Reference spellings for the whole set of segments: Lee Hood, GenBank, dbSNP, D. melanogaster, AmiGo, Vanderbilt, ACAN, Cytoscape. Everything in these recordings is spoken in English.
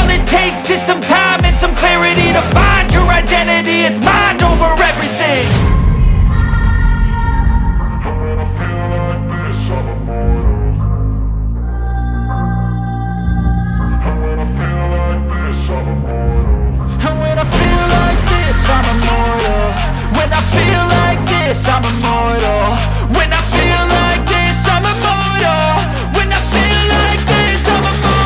it takes is some time and some clarity to find your identity. It's mind over everything. And when I feel like this, I'm immortal. When I feel like this, I'm immortal. When I feel like this, I'm immortal. When I feel like this, I'm immortal.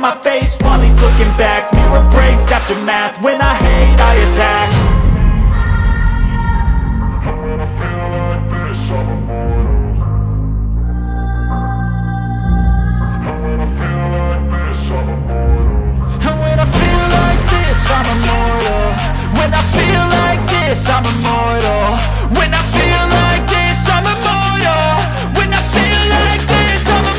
My face while he's looking back. Mirror breaks after math. When I hate, I attack. And when I feel like this, I'm immortal. And when I feel like this, I'm immortal. And when I feel like this, I'm immortal. When I feel like this, I'm immortal. When I feel like this, I'm immortal. When I feel like this, I'm immortal.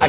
I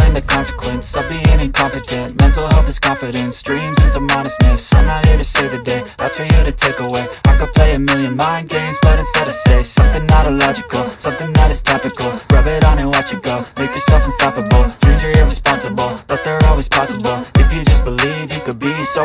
learn the consequence of being incompetent. Mental health is confidence, dreams and some honestness. I'm not here to save the day, that's for you to take away. I could play a million mind games, but instead I say something not illogical, something that is topical. Rub it on and watch it go, make yourself unstoppable. Dreams are irresponsible, but they're always possible. If you just believe, you could be so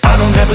I don't ever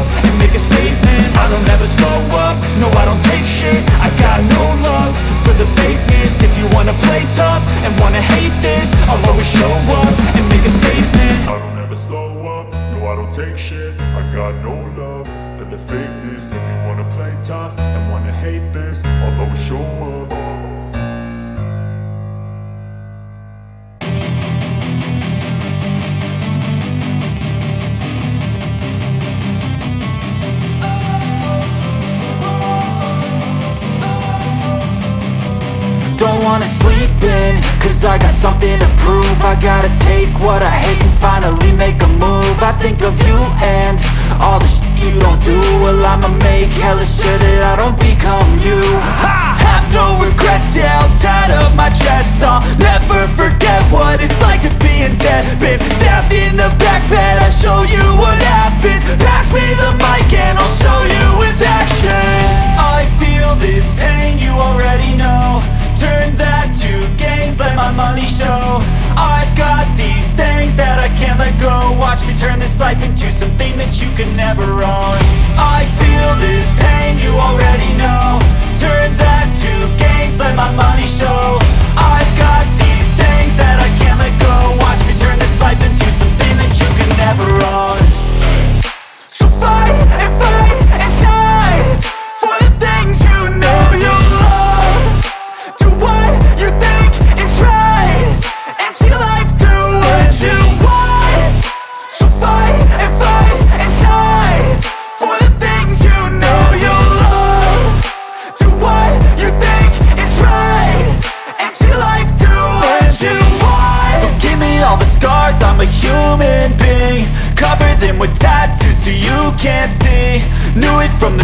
and make a statement. I don't ever slow up, no I don't take shit. I've got no love for the fakeness. If you wanna play tough and wanna hate this, I'll always show up and make a statement. I don't ever slow up, no I don't take shit. I've got no love for the fakeness. If you wanna play tough and wanna hate this, I'll always show up. Don't wanna sleep in, cause I got something to prove. I gotta take what I hate and finally make a move. I think of you and all the shit you don't do. Well, I'ma make hella sure that I don't become you. I have no regrets, yeah, all tied up my chest. I'll never forget what it's like to be in debt. Been stabbed in the back bed, I'll show you what happens. Pass me the mic and I'll show you with action. I feel this pain, you already know. Turn that to gains, let my money show. I've got these things that I can't let go. Watch me turn this life into something that you can never own. I feel this pain, you already know. Turn that to gains, let my money show. I've got these things that I can't let go. Watch me turn this life into something that you can never own. So fight and fight and die for the things you know you love. I'm a human being, cover them with tattoos so you can't see. Knew it from the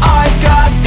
I've got